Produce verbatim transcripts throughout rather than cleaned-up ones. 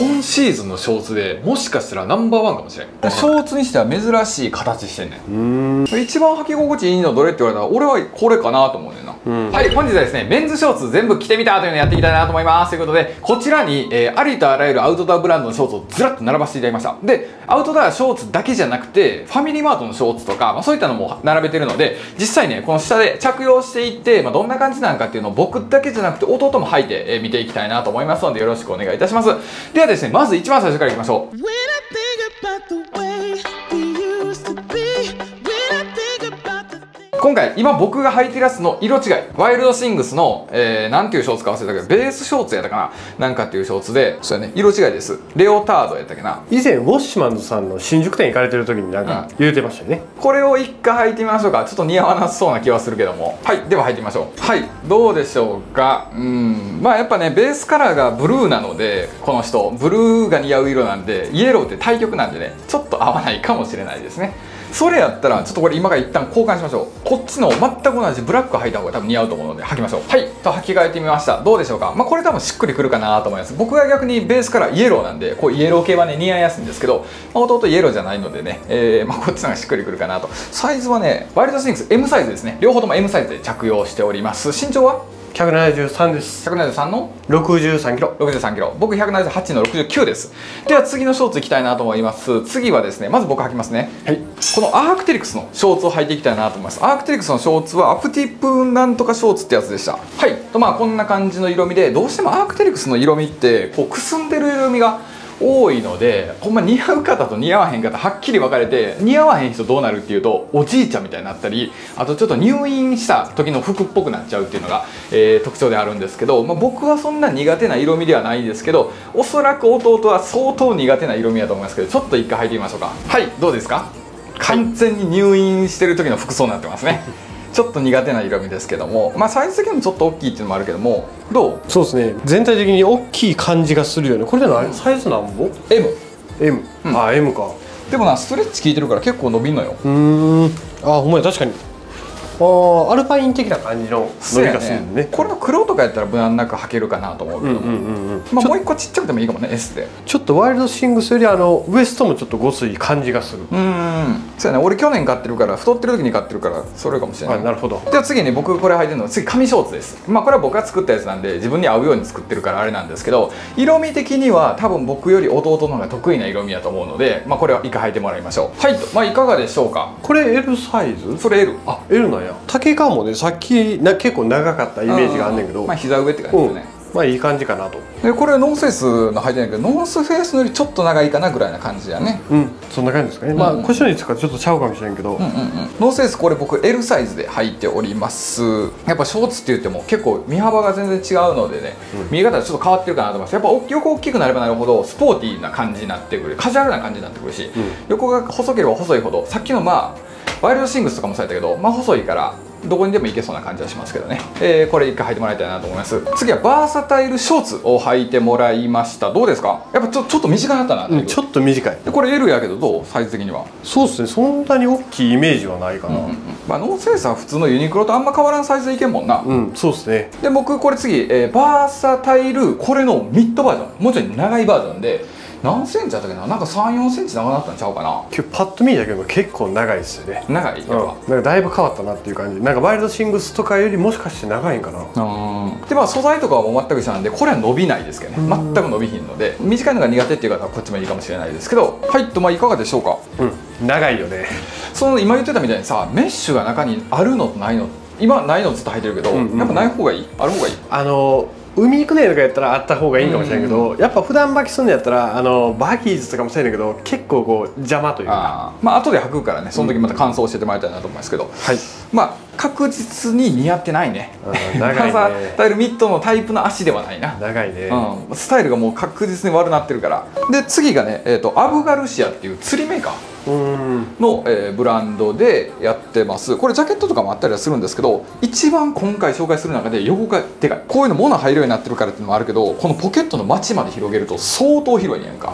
今シーズンのショーツでもしかしたらナンバーワンかもしれん。ショーツにしては珍しい形してんねん。一番履き心地いいのどれって言われたら俺はこれかなと思うねんな、うん、はい、本日はですねメンズショーツ全部着てみたというのをやっていきたいなと思います。ということでこちらに、えー、ありとあらゆるアウトドアブランドのショーツをずらっと並ばせていただきました。でアウトドアショーツだけじゃなくてファミリーマートのショーツとか、まあ、そういったのも並べてるので実際ねこの下で着用していって、まあ、どんな感じなのかっていうのを僕だけじゃなくて弟も履いて、えー、見ていきたいなと思いますのでよろしくお願いいたします。ではですねまず一番最初からいきましょう。今回今僕が履いてるやつの色違い、ワイルドシングスの、えー、なんていうショーツか忘れたけどベースショーツやったかななんかっていうショーツで、そうやね色違いです。レオタードやったっけな。以前ウォッシュマンズさんの新宿店行かれてる時になんか言うてましたよね、うん、これを一回履いてみましょうか。ちょっと似合わなそうな気はするけども、はい、では履いてみましょう。はい、どうでしょうか。うん、まあやっぱねベースカラーがブルーなのでこの人ブルーが似合う色なんでイエローって対極なんでねちょっと合わないかもしれないですね。それやったらちょっとこれ今から一旦交換しましょう。こっちの全く同じブラック履いた方が多分似合うと思うので履きましょう。はい、と履き替えてみました。どうでしょうか。まあこれ多分しっくりくるかなと思います。僕が逆にベースからイエローなんでこうイエロー系はね似合いやすいんですけど、まあ、弟イエローじゃないのでね、えー、まあこっちの方がしっくりくるかなと。サイズはねワイルドスニークス エム サイズですね。両方とも エム サイズで着用しております。身長はひゃくななじゅうさんです。ひゃくななじゅうさんのろくじゅうさんキロ。ろくじゅうさんキロ。僕ひゃくななじゅうはちのろくじゅうきゅうです。では次のショーツいきたいなと思います。次はですねまず僕履きますね。はい、このアークテリクスのショーツを履いていきたいなと思います。アークテリクスのショーツはアプティプなんとかショーツってやつでした。はいと、まあこんな感じの色味でどうしてもアークテリクスの色味ってこうくすんでる色味が多いのでほんま似合う方と似合わへん方はっきり分かれて、似合わへん人どうなるっていうとおじいちゃんみたいになったり、あとちょっと入院した時の服っぽくなっちゃうっていうのが、えー、特徴であるんですけど、まあ、僕はそんな苦手な色味ではないんですけどおそらく弟は相当苦手な色味だと思いますけどちょっと一回履いてみましょうか。はい、どうですか。完全に入院してる時の服装になってますね。ちょっと苦手な色味ですけども、まあサイズ的にもちょっと大きいっていうのもあるけども、どう？そうですね。全体的に大きい感じがするよね。これでの、うん、サイズなんぼ？ エム。エム。うん、ああ エム か。でもなストレッチ効いてるから結構伸びんのよ。うーん。ああほんまや確かに。ああアルパイン的な感じの伸びがするね。ねこれの黒とかやったら無難なく履けるかなと思うけども。まあもう一個ちっちゃくてもいいかもね エス で。ちょっとワイルドシングスよりあのウエストもちょっとごつい感じがする。うん。そうやね、俺去年買ってるから太ってる時に買ってるからそれかもしれない、はい、なるほど。では次に僕これ履いてるのは次紙ショーツです。まあこれは僕が作ったやつなんで自分に合うように作ってるからあれなんですけど、色味的には多分僕より弟の方が得意な色味だと思うので、まあ、これは一回履いてもらいましょう。はいと、まあ、いかがでしょうか。これ エル サイズ。それ エル。 あ エル なんや。丈感もねさっきな結構長かったイメージがあんねんけど、まあ膝上って感じですね、うん、まあいい感じかなと。でこれノースフェイスの履いてないけどノースフェイスよりちょっと長いかなぐらいな感じやね。うん、そんな感じですかね。まあ腰の位置からちょっとちゃうかもしれんけど、ノースフェイスこれ僕 エル サイズで履いております。やっぱショーツって言っても結構見幅が全然違うのでね、うん、見え方がちょっと変わってるかなと思います。やっぱ横大きくなればなるほどスポーティーな感じになってくる、カジュアルな感じになってくるし、うん、横が細ければ細いほどさっきのまあワイルドシングスとかもそうやったけど、まあ細いからどこにでもいけそうな感じはしますけどね、えー、これ一回履いてもらいたいなと思います。次はバーサタイルショーツを履いてもらいました。どうですか。やっぱちょ、ちょっと短くなったな、うん、ちょっと短い。でこれ エル やけどどうサイズ的には。そうですね、そんなに大きいイメージはないかな、うんうんうん、まあノースフェイスは普通のユニクロとあんま変わらんサイズでいけんもんな。うん、そうですね。で僕これ次、えー、バーサタイルこれのミッドバージョンもうちょい長いバージョンで何センチだったっけな、なんかさんじゅうよんセンチ長くなったんちゃうかな。今日パッと見たけど結構長いですよね。長い、うん、なんかだいぶ変わったなっていう感じ。なんかワイルドシングスとかよりもしかして長いんかな。うんでまあ素材とかはもう全く一緒なんでこれは伸びないですけどね、全く伸びひんので短いのが苦手っていう方はこっちもいいかもしれないですけど、はいと、まあいかがでしょうか。うん、長いよね。その今言ってたみたいにさメッシュが中にあるのとないの、今ないのずっと履いてるけど、やっぱない方がいい、ある方がいい。あのー海行くねとかやったらあった方がいいかもしれないけど、やっぱ普段履きするんやったらあのバーキーズとかもそうやけど結構こう邪魔というか、あまあ後で履くからね、その時また感想を教えてもらいたいなと思いますけど、うん、はい、まあ確実に似合ってないね。長いね。バーサタイルミッドのタイプの足ではないな。長いね、うん、スタイルがもう確実に悪なってるから。で次がね、えーと、アブガルシアっていう釣りメーカーの、えー、ブランドでやってます。これジャケットとかもあったりはするんですけど、一番今回紹介する中で横がでかい。こういうの物入るようになってるからっていうのもあるけど、このポケットのマチまで広げると相当広いねんか。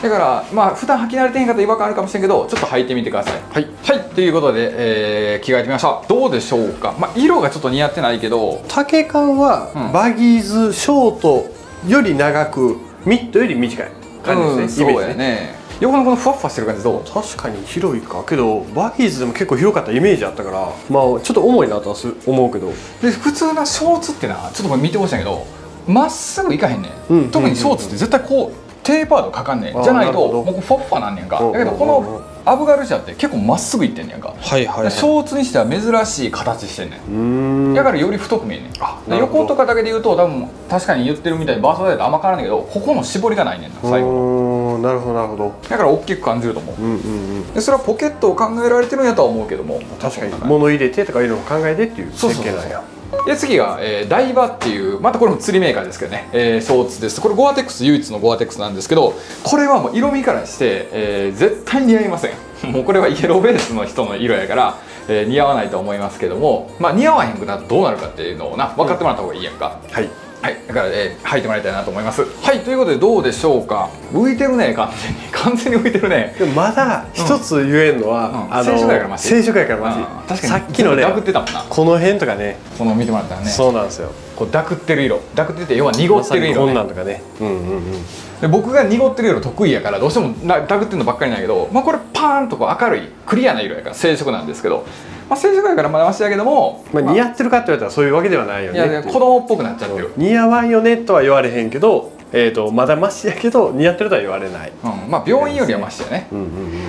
だからまあ普段履き慣れてへん方違和感あるかもしれんけど、ちょっと履いてみてください。はい、はい、ということで、えー、着替えてみました。どうでしょうか。まあ、色がちょっと似合ってないけど丈感はバギーズショートより長く、うんミットより短い感じですね、イメージね。横のこのふわふわしてる感じどう？確かに広いかけど、バギーズでも結構広かったイメージあったから、まあちょっと重いなとは思うけど。で普通なショーツってな、ちょっとこれ見てほしいんやけど、まっすぐいかへんねん。特にショーツって絶対こうテーパードかかんねんじゃないと、もうふわふわなんねんか。だけどこのアブガルシアって結構まっすぐいってんねんか。ショーツにしては珍しい形してんねん。だからより太く見えんねん。横とかだけで言うと多分確かに言ってるみたいにバーストダイヤとあんま変わらんねんけど、ここの絞りがないねんな最後。なるほどなるほど。だから大きく感じると思う。でそれはポケットを考えられてるんやとは思うけども、確かに物入れてとかいうのを考えてっていう設計なんや。で次が、えー、ダイバっていう、またこれも釣りメーカーですけどね、えー、ショーツです。これゴアテックス、唯一のゴアテックスなんですけど、これはもう色味からして、えー、絶対似合いません。もうこれはイエローベースの人の色やから、えー、似合わないと思いますけども、まあ、似合わへんくなるとどうなるかっていうのをな、分かってもらった方がいいやんか、うん、はいはい、だから、えー、履いてもらいたいなと思います。はい、ということでどうでしょうか。浮いてるね、完全に完全に浮いてるね。でもまだ一つ言えるのは、静粛やからマジ、静粛やからマジ。さっきのね、ダクってたもんな、この辺とかね、この見てもらったらね、そうなんですよ、こうダクってる色、ダクってて要は濁ってる色、こんなんとかね、うんうんうん。で僕が濁ってる色得意やから、どうしてもダクってるのばっかりなんやけど、まあこれパーンとこう明るいクリアな色やから静粛なんですけど、まあ静粛やからまだましやけども、まあ似合ってるかって言われたらそういうわけではないよね。いや子供っぽくなっちゃってる。似合わんよねとは言われへんけど、えーとまだマシやけど似合ってるとは言われない、うん、まあ病院よりはマシだね。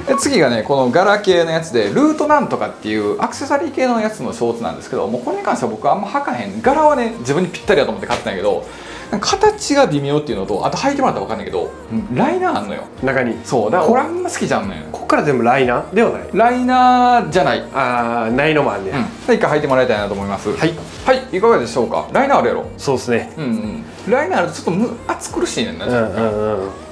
で次がね、この柄系のやつでルートなんとかっていうアクセサリー系のやつのショーツなんですけど、もうこれに関しては僕はあんま履かへん。柄はね自分にぴったりだと思って買ったんやけど、形が微妙っていうのと、あと履いてもらったら分かんないけど、ライナーあんのよ中に。そうだから俺あんま好きじゃんのよ。こっから全部ライナーではない、ライナーじゃない、ああないのもあんねや。一回履いてもらいたいなと思います。はいはい、いかがでしょうか。ライナーあるやろ。そうですね、うんうん。ライナーあるとちょっと暑苦しいねんな、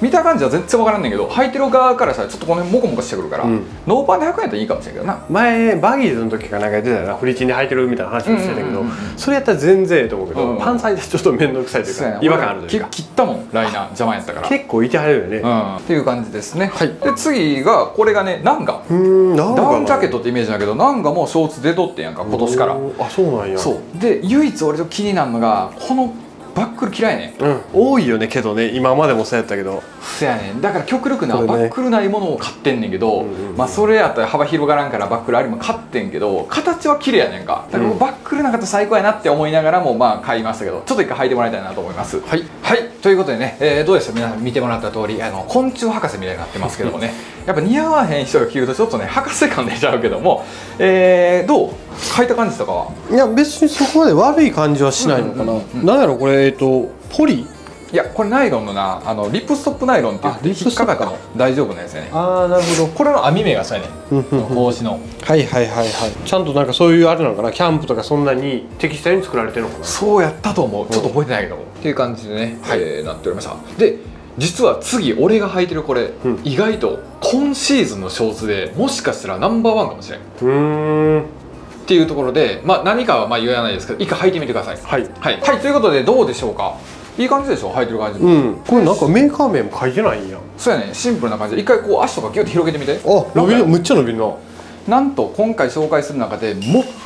見た感じは全然分からんねんけど、履いてる側からしたらちょっとこの辺モコモコしてくるから、うん、ノーパンで履くんやったらいいかもしれんけどな。前バギーズの時かなんか言ってたよな、フリチンで履いてるみたいな話もしてたけど、それやったら全然ええと思うけど、パンサイでちょっと面倒くさいというか違和感あるというか、切ったもんライナー邪魔やったから。結構いてはるよね、うん、っていう感じですね。はい、で次がこれがね、ナンガ、ダウンジャケットってイメージだけど、ナンガもショーツ出とってんやんか今年から。あ、そうなんや。そうで唯一俺と気になるのがこのバックル嫌いね、うん、多いよねけどね、今までもそうやったけど。そうやね、だから極力な、ね、バックルないものを買ってんねんけど、まあそれやったら幅広がらんからバックルありも買ってんけど、形は綺麗やねんか。だからバックルなかったら最高やなって思いながらもまあ買いましたけど、ちょっと一回履いてもらいたいなと思います。はい、はい、ということでね、えー、どうでした皆さん見てもらった通り、あの昆虫博士みたいになってますけどもねやっぱ似合わへん人が着るとちょっとね博士感出ちゃうけども、えー、どう履いた感じとかは。いや別にそこまで悪い感じはしないのかな。なんやろこれ、えっとポリ、いやこれナイロンのな、あのリップストップナイロンっていう引っかかったの大丈夫なやつやね。ああなるほど。これの網目がさやね帽子の。はいはいはいはい。ちゃんとなんかそういうあれなのかな、キャンプとかそんなに適したように作られてるのかな。そうやったと思う、ちょっと覚えてないけども、っていう感じでね、はい、えー、なっておりました。で実は次俺が履いてるこれ、うん、意外と今シーズンのショーツでもしかしたらナンバーワンかもしれん。うーんっていうところで、まあ、何かはまあ言わないですけど、一回履いてみてください。はい、はいはい、ということでどうでしょうか。いい感じでしょ、履いてる感じ。うん、これなんかメーカー名も書いてないんや。そうやね、シンプルな感じで一回こう足とかギュッて広げてみて。あ、伸びる、むっちゃ伸びるな。なんと今回紹介する中で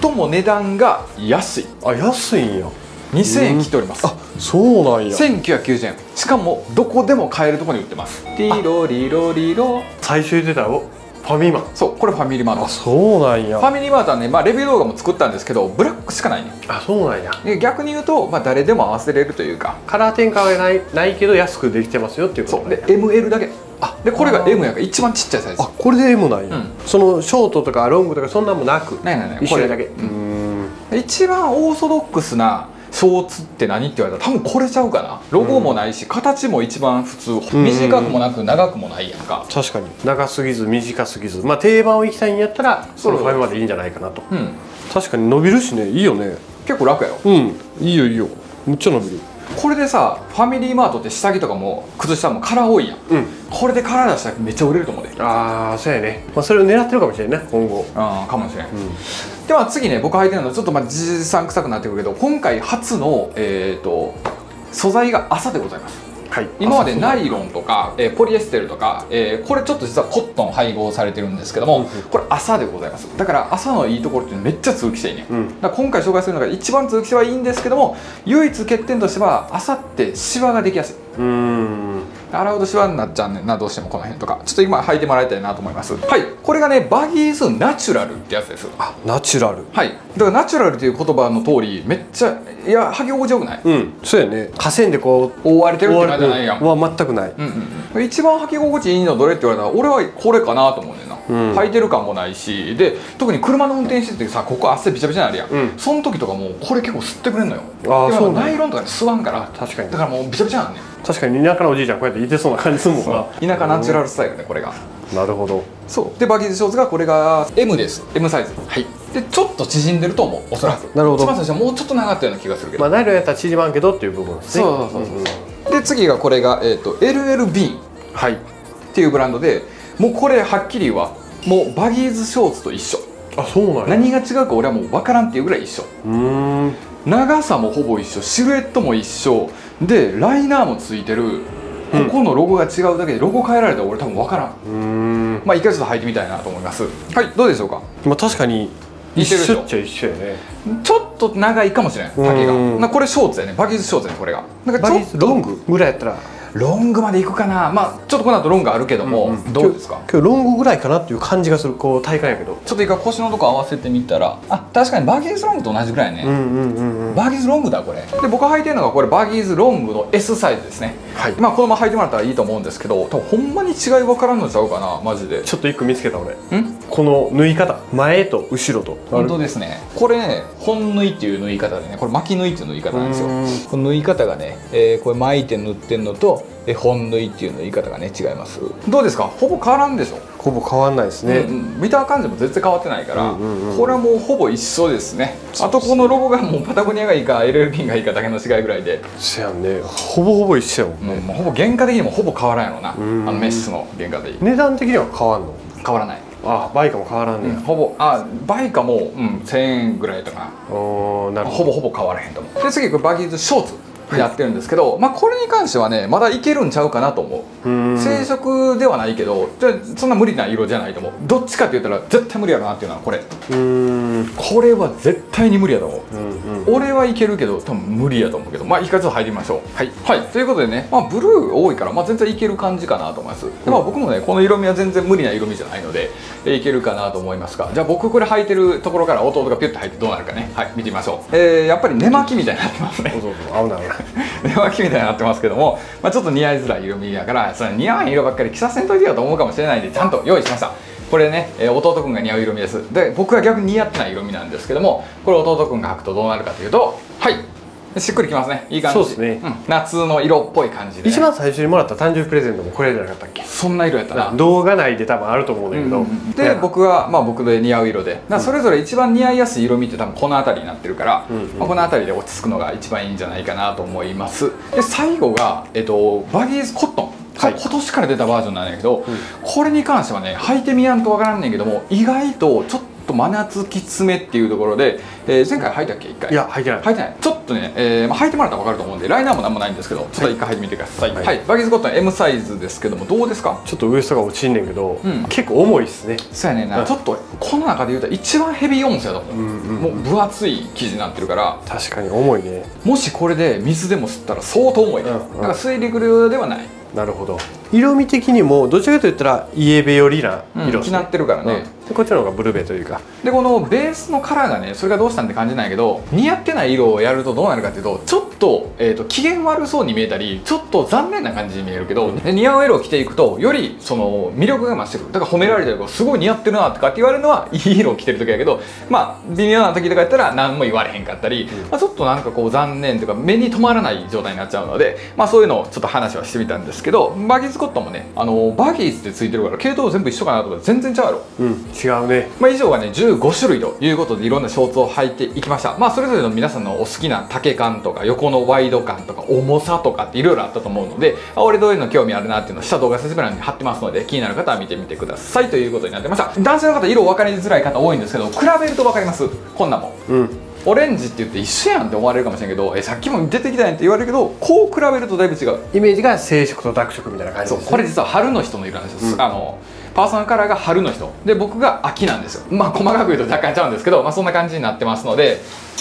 最も値段が安い。あ、安いんや。にせんえん切っております、うん、あ、そうなんや。せんきゅうひゃくきゅうじゅうえん、しかもどこでも買えるところに売ってます。リロリロリロ、最初言ってたよファミマ。そう、これファミリーマート。あ、そうなんや。ファミリーマートはね、まあ、レビュー動画も作ったんですけどブラックしかないね。あ、そうなんや。逆に言うと、まあ、誰でも合わせれるというか、カラー転換はないないけど安くできてますよっていうこと。そうで エムエル だけ。あ、でこれが エム やから一番ちっちゃいサイズ。あ、これで エム なんや、うん、そのショートとかロングとかそんなんもなく、ないないない、これだけ。うん、一番オーソドックスなショーツって何って言われたら多分これちゃうかな。ロゴもないし、うん、形も一番普通、短くもなく長くもないやんか。確かに長すぎず短すぎず、まあ定番をいきたいんやったらそのファミマでいいんじゃないかなと、うん、確かに伸びるしね、いいよね。結構楽やろ。うん、いいよいいよ、むっちゃ伸びる。これでさ、ファミリーマートって下着とかも靴下もカラー多いやん、うん、これでカラー出したらめっちゃ売れると思うで。ああそうやね、まあ、それを狙ってるかもしれんね今後。ああかもしれん、うん。では次ね、僕履いてるのはちょっとまあじじさん臭くなってくるけど、今回初の、えー、と素材が麻でございます、はい、今までナイロンとか、えー、ポリエステルとか、えー、これちょっと実はコットン配合されてるんですけども、これ麻でございます。だから麻のいいところってめっちゃ通気性いいね、うん、だから今回紹介するのが一番通気性はいいんですけども、唯一欠点としては麻ってシワができやすい。うーん、洗うとシワになっちゃうねんな、どうしてもこの辺とか。ちょっと今履いてもらいたいなと思います。はい、これがねバギーズナチュラルってやつです。あ、ナチュラル。はい、だからナチュラルっていう言葉の通りめっちゃ、いや履き心地よくない？うん、そうやね。河川でこう覆われてるって感じじゃないやん。は全くない。うんうん、一番履き心地いいのどれって言われたら俺はこれかなと思うねんな。うん、履いてる感もないし、で特に車の運転しててさ、ここ汗びちゃびちゃになるやん、うん、その時とかもうこれ結構吸ってくれんのよ。あでもナイロンとかに吸わんから。確かに。だからもうびちゃびちゃなんねん。確かに田舎のおじいちゃんこうやっていてそうな感じするもんな。田舎ナチュラルスタイルね、これが。なるほど。そうでバギーズショーツがこれが エム です。 エム サイズ。はい、でちょっと縮んでると思う、おそらく。なるほど。一番最初はもうちょっと長かったような気がするけど、まあナイロンやったら縮まんけどっていう部分ですね。そうそうそうそう。で次がこれが、えー、と エル エル ビーン、はい、っていうブランドで、もうこれはっきりはもうバギーズショーツと一緒。あ、そうなんや。何が違うか俺はもう分からんっていうぐらい一緒。うーん、長さもほぼ一緒、シルエットも一緒で、ライナーもついてる。ここのロゴが違うだけで、ロゴ変えられたら俺多分分からん。うーん、まあ一回ちょっと履いてみたいなと思います。はい、どうでしょうか。まあ確かに一緒っちゃ一緒やね。ちょっと長いかもしれない丈が。なこれショーツやね、バギーズショーツやね。これがなんかちょっとロングぐらいやったら、ロングまでいくかな。まあちょっとこの後ロングあるけども、うん、うん、どうですか。今日ロングぐらいかなっていう感じがする、こう体感やけど。ちょっと一回腰のとこ合わせてみたら、あ、確かにバギーズロングと同じぐらいね。バギーズロングだこれ。で僕履いてるのがこれバギーズロングの エス サイズですね。はい、まあこのまま履いてもらったらいいと思うんですけど、多分ほんまに違い分からんのちゃうかな、マジで。ちょっと一個見つけた俺。んこの縫い方、前と後ろと。本当ですね。これね、本縫いっていう縫い方でね、これ巻き縫いっていう縫い方なんですよ。この縫い方がね、えー、これ巻いて縫ってんのとえ本縫いっていうの言い方がね違います。どうですか、ほぼ変わらんでしょ。ほぼ変わんないですね、うん、見た感じも全然変わってないから、これはもうほぼ一緒ですね。あとこのロゴがもうパタゴニアがいいか エル エル ビー がいいかだけの違いぐらいで。せやんね、ほぼほぼ一緒やもんね、うん、もうほぼ原価的にもほぼ変わらんやろな。あのメッシュの原価でいい。値段的には変わんの？変わらない。ああ、バイカも変わらんね、うん、ほぼ。あ、バイカも、うん、せんえんぐらいとか。おー、なるほど。ほぼほぼ変わらへんと思う。で次これバギーズショーツやってるんですけど、まあこれに関してはねまだいけるんちゃうかなと思う。生色ではないけど、じゃそんな無理な色じゃないと思う。どっちかって言ったら絶対無理やろなっていうのはこれ。うん、これは絶対に無理やと思う、うん、うん、俺はいけるけど多分無理やと思うけど、まあ一回ちょっと入りましょう。はい、はい、ということでね、まあ、ブルー多いから、まあ、全然いける感じかなと思います、うん、でまあ僕もねこの色味は全然無理な色味じゃないのでいけるかなと思いますが、じゃあ僕これ履いてるところから弟がピュッと履いてどうなるかね、はい、見てみましょう。えー、やっぱり寝巻きみたいになってますね。青なの寝巻きみたいになってますけども、まあ、ちょっと似合いづらい色味やから、その似合わん色ばっかり着させんといてよと思うかもしれないんで、ちゃんと用意しました。これね、えー、弟くんが似合う色味です。で僕は逆に似合ってない色味なんですけども、これ弟くんが履くとどうなるかというと、はい、しっくりきますね。いい感じ。そうですね、うん、夏の色っぽい感じで、ね、一番最初にもらった誕生日プレゼントもこれじゃなかったっけ。そんな色やったな。動画内で多分あると思うんだけど、うんうん、で僕はまあ僕で似合う色で、それぞれ一番似合いやすい色味って多分この辺りになってるから、うんうん、まあこの辺りで落ち着くのが一番いいんじゃないかなと思います。で最後が、えっと、バギーズコットン、はい、今年から出たバージョンなんだけど、うん、これに関してはね履いてみやんとわからんねんけども、意外とちょっと真夏きつめっていうところで、えー、前回履いたっけいっかい。いや履いてない、履いてない。ちょっとね、えーまあ、履いてもらったら分かると思うんで、ライナーもなんもないんですけど、ちょっと一回履いてみてください。はい、はい、バギーズコットン エム サイズですけどもどうですか。ちょっとウエストが落ちんねんけど、うん、結構重いっすね。そうやねんな、うん、ちょっとこの中で言うと一番ヘビー音声だと思う。もう分厚い生地になってるから。確かに重いね。もしこれで水でも吸ったら相当重いね、うん、うん、だから水陸ではない。なるほど。色味的にもどちらかといったらイエベ寄りな色になってるからね。でこっちの方がブルベというか、でこのベースのカラーがねそれがどうしたんって感じないけど、似合ってない色をやるとどうなるかっていうと、ちょっと、えーと機嫌悪そうに見えたりちょっと残念な感じに見えるけど、で似合う色を着ていくとよりその魅力が増してくる。だから褒められたりとかすごい似合ってるなとかって言われるのはいい色を着てる時やけど、まあ微妙な時とかやったら何も言われへんかったり、うん、まあちょっとなんかこう残念というか目に留まらない状態になっちゃうので、まあそういうのをちょっと話はしてみたんですけど、バギーズコットンもねあのバギーズってついてるから系統全部一緒かなとか全然ちゃうやろ。うん、違うね。まあ以上がねじゅうごしゅるいということで、いろんなショーツを履いていきました。まあそれぞれの皆さんのお好きな丈感とか横のワイド感とか重さとかっていろいろあったと思うので、あ俺どういうの興味あるなっていうのを下動画説明欄に貼ってますので、気になる方は見てみてくださいということになってました。男性の方色分かりづらい方多いんですけど、比べると分かります。こんなもん、うん、オレンジって言って一緒やんって思われるかもしれんけど、えさっきも出てきたやんって言われるけど、こう比べるとだいぶ違う。イメージが青色と濁色みたいな感じです、ね、そうこれ実は春の人の色なんですよ、うん、あのパーソナルカラーが春の人で僕が秋なんですよ。まあ細かく言うと若干ちゃうんですけど、まあ、そんな感じになってますので、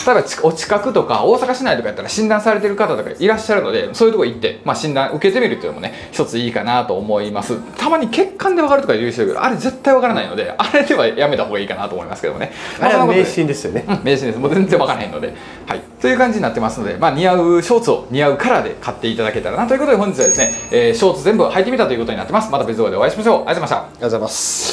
例えばお近くとか大阪市内とかやったら診断されてる方とかいらっしゃるので、そういうとこ行って、まあ、診断受けてみるっていうのもね一ついいかなと思います。たまに血管で分かるとか言う人いるけど、あれ絶対分からないので、あれではやめた方がいいかなと思いますけどもね。あれは迷信ですよね。うん、迷信です。もう全然分からへんので、はい、という感じになってますので、まあ、似合うショーツを似合うカラーで買っていただけたらなということで、本日はですね、えー、ショーツ全部履いてみたということになってます。また別動画でお会いしましょう。ありがとうございました。ありがとうございます。